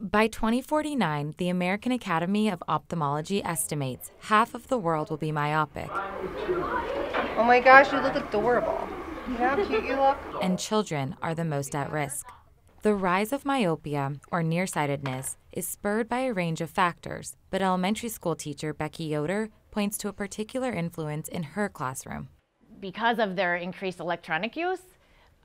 By 2049, the American Academy of Ophthalmology estimates half of the world will be myopic. Oh my gosh, you look adorable. You know how cute you look? And children are the most at risk. The rise of myopia, or nearsightedness, is spurred by a range of factors, but elementary school teacher Becky Yoder points to a particular influence in her classroom. Because of their increased electronic use,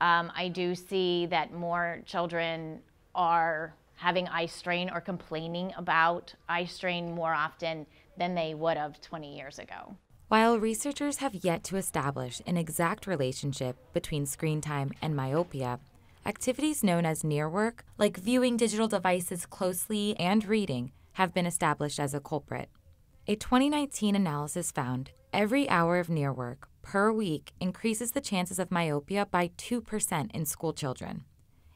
I do see that more children are having eye strain or complaining about eye strain more often than they would have 20 years ago. While researchers have yet to establish an exact relationship between screen time and myopia, activities known as near work, like viewing digital devices closely and reading, have been established as a culprit. A 2019 analysis found every hour of near work per week increases the chances of myopia by 2% in school children.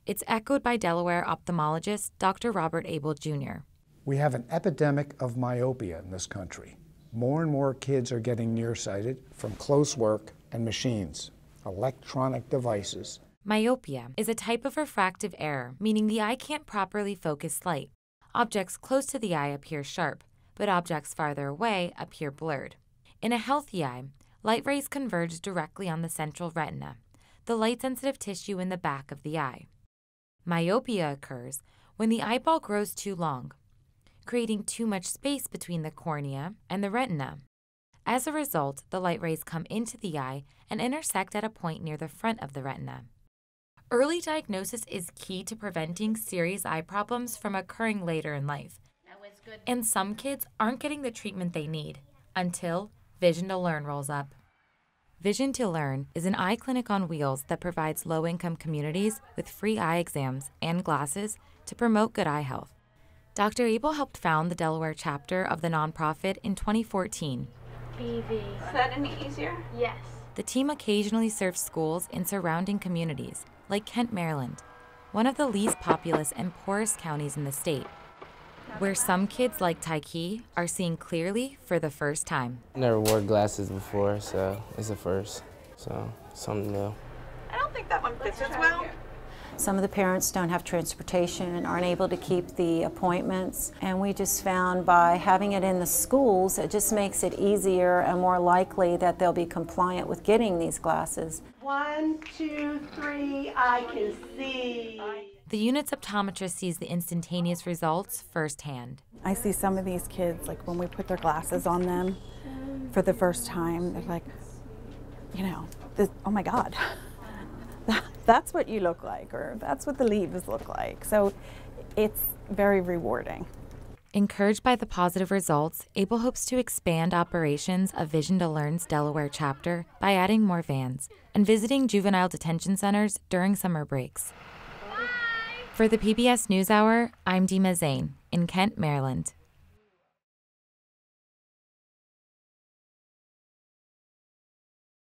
It's echoed by Delaware ophthalmologist Dr. Robert Abel Jr. We have an epidemic of myopia in this country. More and more kids are getting nearsighted from close work and machines, electronic devices. Myopia is a type of refractive error, meaning the eye can't properly focus light. Objects close to the eye appear sharp, but objects farther away appear blurred. In a healthy eye, light rays converge directly on the central retina, the light-sensitive tissue in the back of the eye. Myopia occurs when the eyeball grows too long, creating too much space between the cornea and the retina. As a result, the light rays come into the eye and intersect at a point near the front of the retina. Early diagnosis is key to preventing serious eye problems from occurring later in life. And some kids aren't getting the treatment they need until Vision to Learn rolls up. Vision to Learn is an eye clinic on wheels that provides low-income communities with free eye exams and glasses to promote good eye health. Dr. Abel helped found the Delaware chapter of the nonprofit in 2014. BV. Is that any easier? Yes. The team occasionally serves schools in surrounding communities, like Kent, Maryland, one of the least populous and poorest counties in the state, where some kids like Taiki are seeing clearly for the first time. I never wore glasses before, so it's a first, so something new. I don't think that one fits as well. Some of the parents don't have transportation and aren't able to keep the appointments, and we just found by having it in the schools, it just makes it easier and more likely that they'll be compliant with getting these glasses. 1, 2, 3, I can see. The unit's optometrist sees the instantaneous results firsthand. I see some of these kids, like when we put their glasses on them for the first time, they're like, you know, this, oh my God, that's what you look like, or that's what the leaves look like. So it's very rewarding. Encouraged by the positive results, Abel hopes to expand operations of Vision to Learn's Delaware chapter by adding more vans and visiting juvenile detention centers during summer breaks. For the PBS NewsHour, I'm Dima Zane in Kent, Maryland.